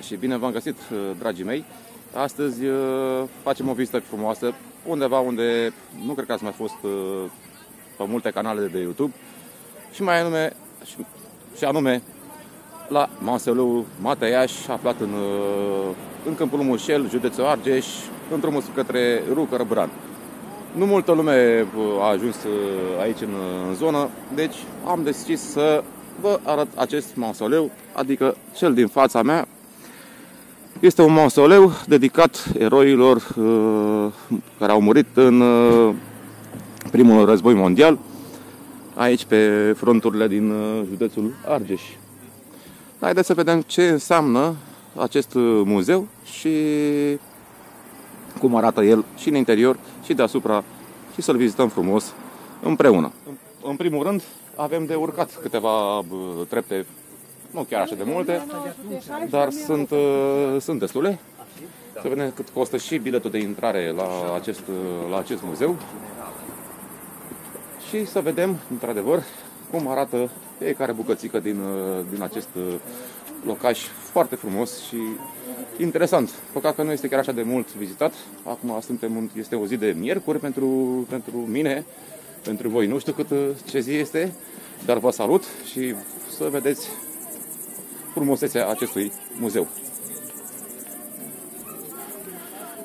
Kaliacra și bine v-am găsit, dragii mei! Astăzi facem o vizită frumoasă, undeva unde nu cred că ați mai fost pe multe canale de YouTube, și mai anume, la Mausoleul Mateiaș, aflat în Câmpul Mușel, județul Argeș, în drumul către Rucăr-Bran. Nu multă lume a ajuns aici în zonă, deci am decis să vă arăt acest mausoleu, adică cel din fața mea. Este un mausoleu dedicat eroilor care au murit în primul război mondial, aici pe fronturile din județul Argeș. Haideți să vedem ce înseamnă acest muzeu și cum arată el și în interior și deasupra, și să-l vizităm frumos împreună. În primul rând avem de urcat câteva trepte, nu chiar așa de multe, dar sunt destule. Să vedem cât costă și biletul de intrare la acest muzeu și să vedem, într-adevăr, cum arată fiecare bucățică din acest locaș foarte frumos și interesant. Păcat că nu este chiar așa de mult vizitat. Acum este o zi de miercuri pentru mine, pentru voi. Nu știu ce zi este, dar vă salut și să vedeți frumusețea acestui muzeu.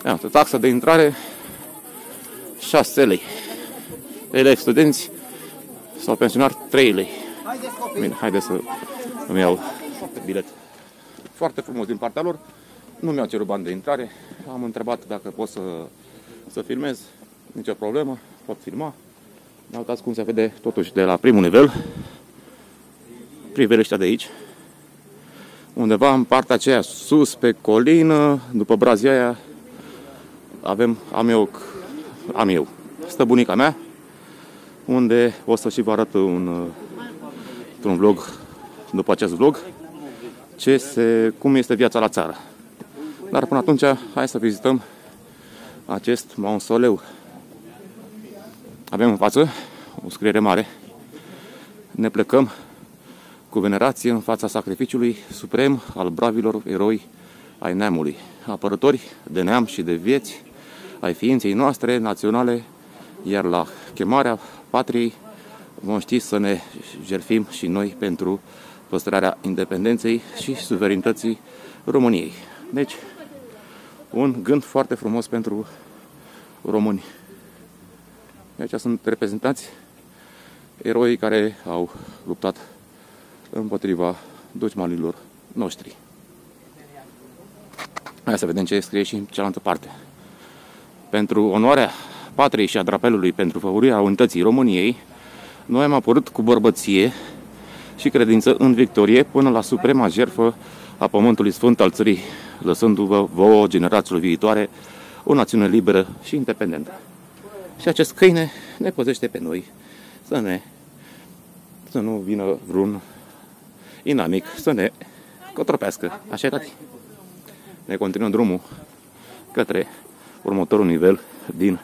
Iată, taxa de intrare 6 lei. Elevi, studenți sau pensionari 3 lei. Bine, haideți să îmi iau bilet. Foarte frumos din partea lor. Nu mi-au cerut bani de intrare. Am întrebat dacă pot să filmez. Nicio problemă, pot filma. Dar uitați cum se vede totuși de la primul nivel priveliștea de aici. Undeva în partea aceea sus pe colină, după brazia aia, stă bunica mea, unde o să și vă arăt într-un vlog, după acest vlog, cum este viața la țară. Dar până atunci, hai să vizităm acest mausoleu. Avem în față o scriere mare. Ne plecăm cu venerație în fața sacrificiului suprem al bravilor eroi ai neamului, apărători de neam și de vieți ai ființei noastre naționale, iar la chemarea patriei vom ști să ne jertfim și noi pentru păstrarea independenței și suverenității României. Deci, un gând foarte frumos pentru români. Aici sunt reprezentați eroii care au luptat împotriva dușmanilor noștri. Hai să vedem ce scrie și în cealaltă parte. Pentru onoarea patriei și a drapelului, pentru făurirea unității României, noi am apărut cu bărbăție și credință în victorie până la suprema jertfă a Pământului Sfânt al țării, lăsându-vă vouă, generațiilor viitoare, o națiune liberă și independentă. Și acest câine ne păzește pe noi să nu vină vreun inamic să ne cotropească. Așa erați. Ne continuăm drumul către următorul nivel din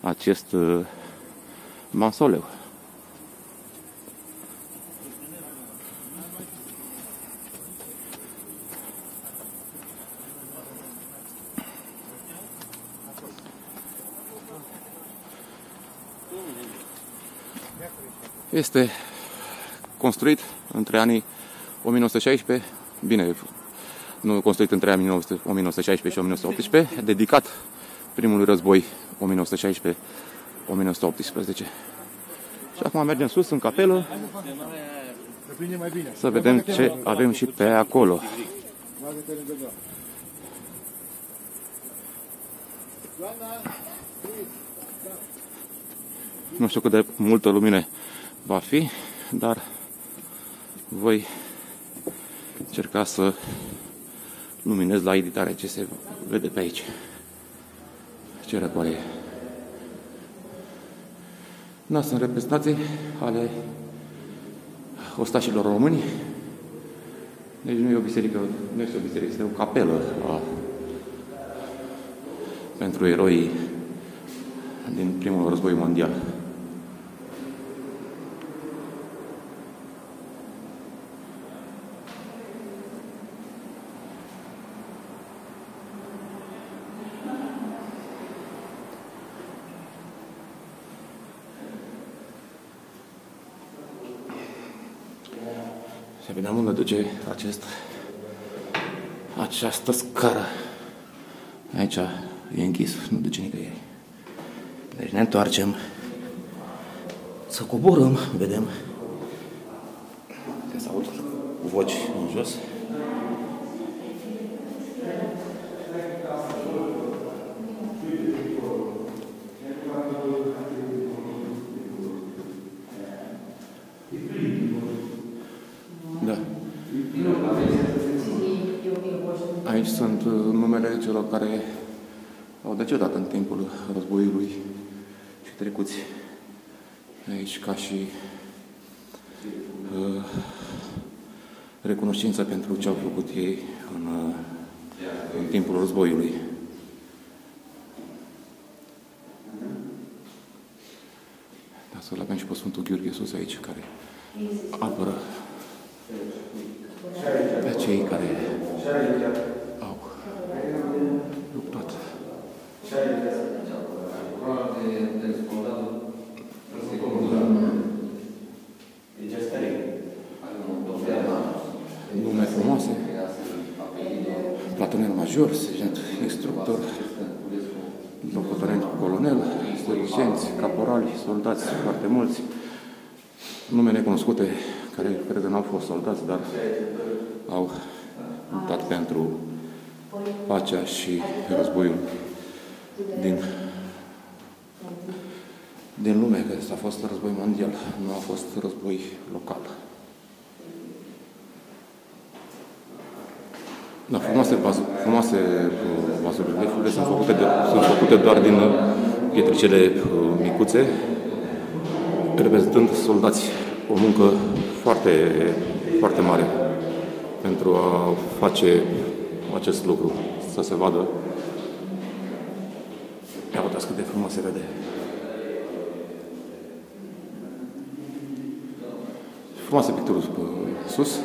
acest mausoleu. Este construit între anii 1916, bine, nu construit între anii 1916 și 1918, dedicat primului război 1916-1918. Și acum mergem sus în capelă să vedem ce avem și pe acolo. Nu știu cât de multă lumină va fi, dar voi încerca să luminez la editare ce se vede pe aici. Ce răcoare e? Da, sunt reprezentații ale ostașilor români. Deci nu e o biserică, este o capelă pentru eroi din primul război mondial. Să vedem unde duce această scară. Aici e închis, nu duce nicăieri. Deci ne întoarcem. Să coborăm, vedem. Trebuie să aud voci în jos. Aici sunt numele celor care au decedat în timpul războiului și trecuți aici ca și recunoștință pentru ce au făcut ei în timpul războiului. Da, să-l avem și pe Sfântul Gheorghe Sus aici, care apără pe cei care au luptat. Lume frumoase, platonel major, sergent instructor, locotenent colonel, sergenți, caporali, soldați foarte mulți, nume necunoscute care cred că n-au fost soldați, dar au luptat pentru pacea și războiul din lume, că s-a fost război mondial, nu a fost război local. Da, frumoase vazuri lefurile sunt făcute doar din pietricele micuțe, reprezentând soldați, o muncă foarte, foarte mare pentru a face acest lucru, să se vadă. Ia uitați cât de frumos se vede. Frumoase picturi sus.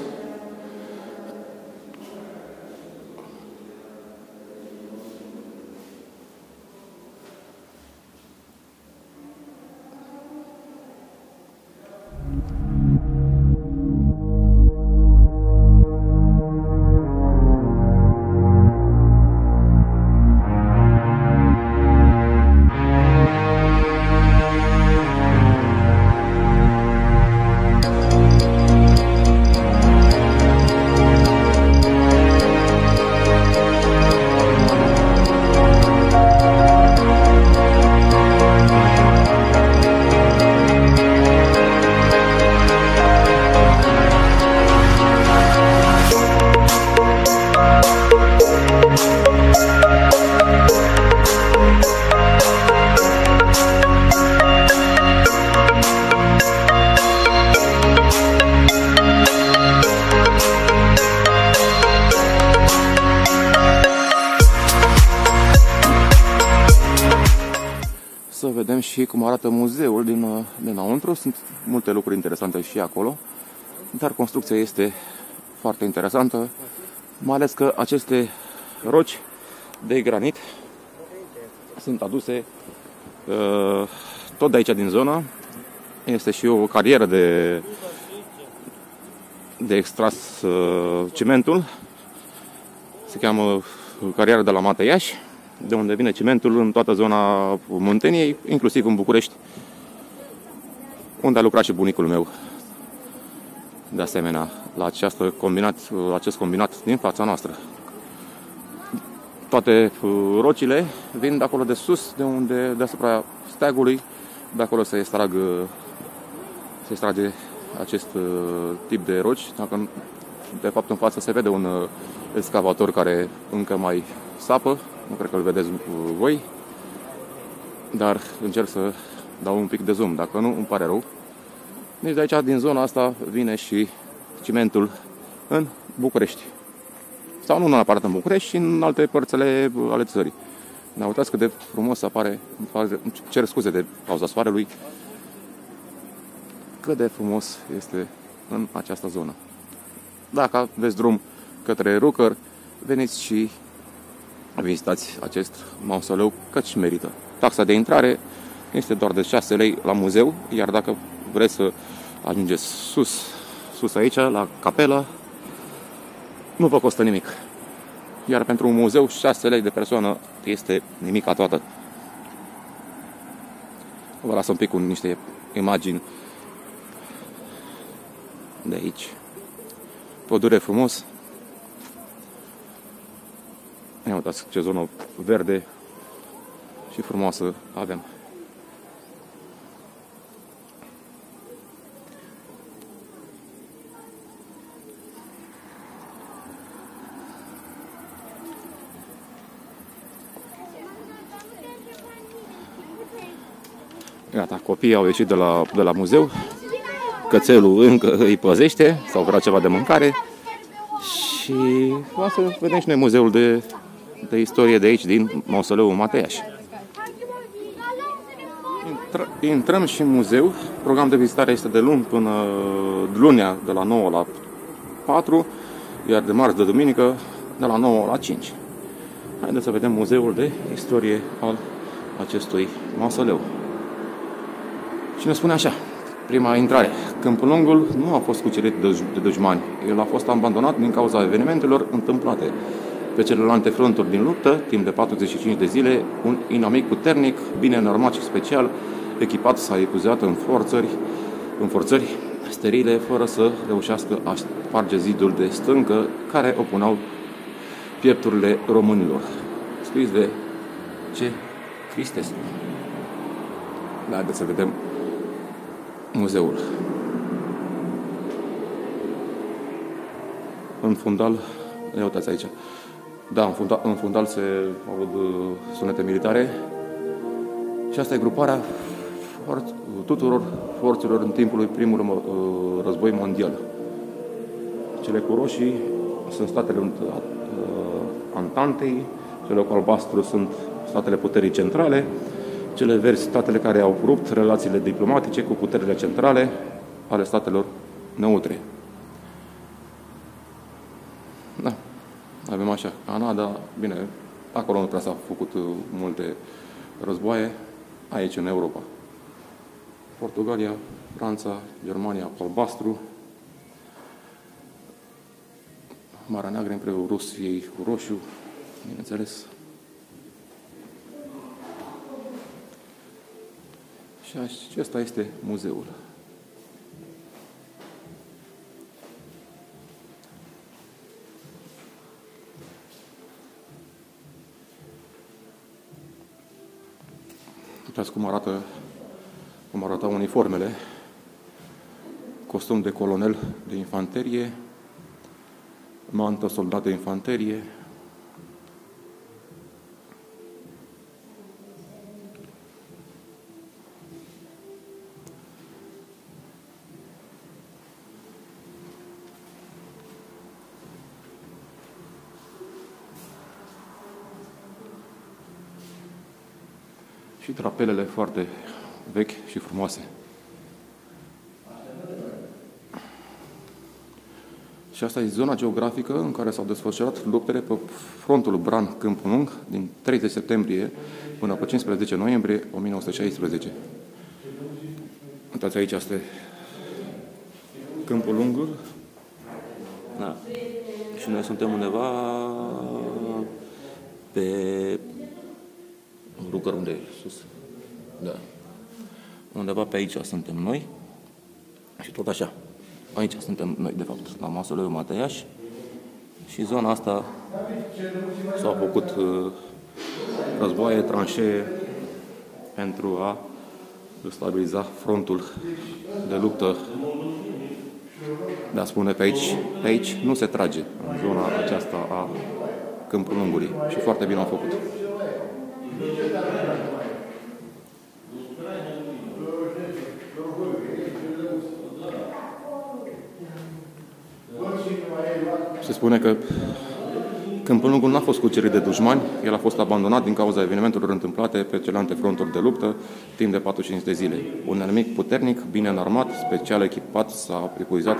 Să vedem și cum arată muzeul dinăuntru. Sunt multe lucruri interesante și acolo, dar construcția este foarte interesantă, mai ales că aceste roci de granit sunt aduse tot de aici, din zona. Este și o carieră de extras cimentul, se cheamă carieră de la Mateiaș, de unde vine cimentul în toată zona Munteniei, inclusiv în București, unde a lucrat și bunicul meu. De asemenea, la acest combinat din fața noastră. Toate rocile vin de acolo de sus, de unde, deasupra steagului, de acolo se extrage acest tip de roci. Dacă, de fapt, în față se vede un excavator care încă mai sapă. Nu cred că îl vedeți voi, dar încerc să dau un pic de zoom. Dacă nu, îmi pare rău. Deci de aici, din zona asta, vine și cimentul în București. Sau nu neapărat în București, și în alte părțile ale țării. Dar uitați cât de frumos apare, cer scuze de pauza soarelui, cât de frumos este în această zonă. Dacă aveți drum către Rucăr, veniți și vizitați acest mausoleu, căci merită. Taxa de intrare este doar de 6 lei la muzeu, iar dacă vreți să ajungeți sus, sus aici, la capelă, nu vă costă nimic. Iar pentru un muzeu, 6 lei de persoană este nimica toată. Vă las un pic cu niște imagini de aici. Pădure frumos. Ia uitați ce zonă verde și frumoasă avem. Gata, copiii au ieșit de la muzeu. Cățelul încă îi păzește sau vrea ceva de mâncare. Și o să vedem și noi muzeul de istorie de aici, din Mausoleul Mateiaș. Intrăm și în muzeu. Programul de vizitare este de luni până lunea, de la 9 la 4, iar de marți de duminică, de la 9 la 5. Haideți să vedem muzeul de istorie al acestui mausoleu. Și ne spune așa, prima intrare. Câmpulungul nu a fost cucerit de dușmani. El a fost abandonat din cauza evenimentelor întâmplate pe celelalte fronturi din luptă, timp de 45 de zile, un inamic puternic, bine înarmat și special echipat s-a ecuzat în forțări sterile, fără să reușească a sparge zidul de stâncă care opunau piepturile românilor. Scris de C. Cristescu. Haideți să vedem muzeul. În fundal, ia uitați aici. Da, în fundal se aud sunete militare. Și asta e gruparea tuturor forțelor în timpul primului război mondial. Cele cu roșii sunt statele Antantei, cele cu albastru sunt statele puterii centrale, cele verzi statele care au rupt relațiile diplomatice cu puterile centrale ale statelor neutre. Da, avem așa Canada, bine, acolo nu prea s-au făcut multe războaie, aici în Europa. Portugalia, Franța, Germania, albastru, Marea Neagră împreună Rusiei cu roșu, bineînțeles. Și acesta este muzeul. Uitați cum arată uniformele. Costum de colonel de infanterie, mantă soldat de infanterie. Și drapelele foarte vechi și frumoase. Și asta e zona geografică în care s-au desfășurat luptele pe frontul Bran-Câmpulung din 30 septembrie până pe 15 noiembrie 1916. Uitați aici, este Câmpulungul. Da. Și noi suntem undeva pe Rucăr-Bran, sus. Da. Undeva pe aici suntem noi. Și tot așa. Aici suntem noi, de fapt, la Mausoleul Mateiaș. Și zona asta s-au făcut războaie, tranșee pentru a stabiliza frontul de luptă. Dar spune pe aici nu se trage, în zona aceasta a Câmpulungului. Și foarte bine au făcut. Se spune că Câmpulungul nu a fost cucerit de dușmani, el a fost abandonat din cauza evenimentelor întâmplate pe celelalte fronturi de luptă timp de 45 de zile. Un inamic puternic, bine înarmat, special echipat, s-a epuizat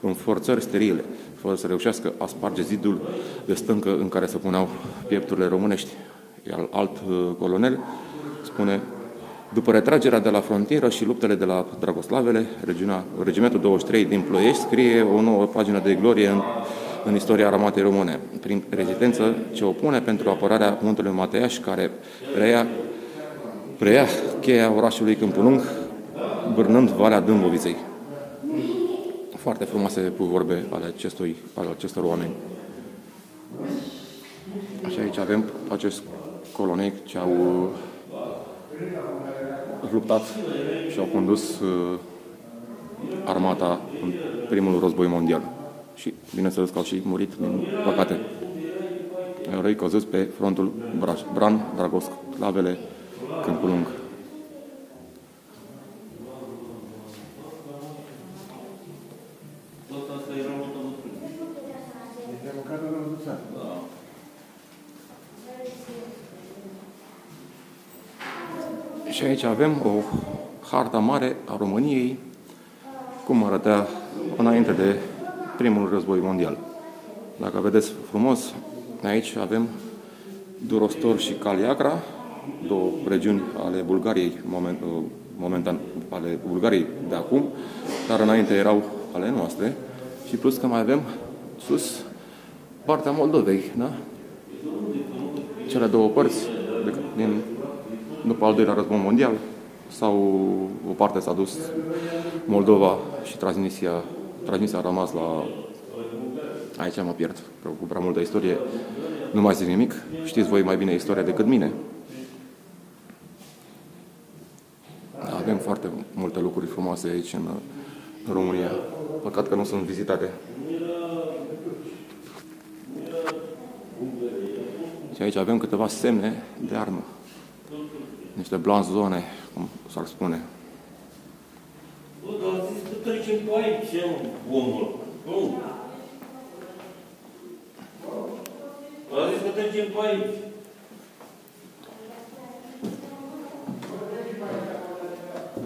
în forțări sterile, fără să reușească a sparge zidul de stâncă în care se puneau piepturile românești. Iar alt colonel spune După retragerea de la frontieră și luptele de la Dragoslavele, regimentul 23 din Ploiești scrie o nouă pagină de glorie în istoria armatei române, prin rezistență ce opune pentru apărarea muntelui Mateiaș, care preia cheia orașului Câmpulung, bârnând Valea Dâmboviței. Foarte frumoase vorbe ale acestor oameni. Și aici avem acest colonel ce au luptat și au condus armata în primul război mondial. Și, bineînțeles, că au și murit, din păcate. Eroi căzuți pe frontul Rucăr-Bran, Dragoslavele, Câmpul Lung. Și aici avem o hartă mare a României, cum arăta înainte de primul război mondial. Dacă vedeți frumos, aici avem Durostor și Kaliacra, două regiuni ale Bulgariei, momentan ale Bulgariei de acum, dar înainte erau ale noastre, și plus că mai avem sus partea Moldovei, da? Cele două părți din după al doilea război mondial, sau o parte s-a dus Moldova și Transnistria a rămas la... Aici mă pierd, cu prea multă istorie nu mai zic nimic, știți voi mai bine istoria decât mine. Avem foarte multe lucruri frumoase aici în România, păcat că nu sunt vizitate. Și aici avem câteva semne de armă. Niște blanzone, cum s-ar spune. Bă, dar zis că trecem pe aici, omul. Dar zis că trecem pe aici.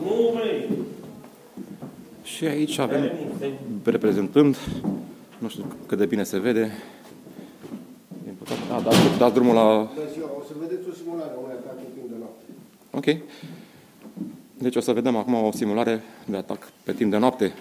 Nu, vrei. Și aici avem, reprezentând, nu știu cât de bine se vede, da, dați drumul la... O să vedeți o simulare, un atac în timp de noapte. Ok. Deci o să vedem acum o simulare de atac pe timp de noapte.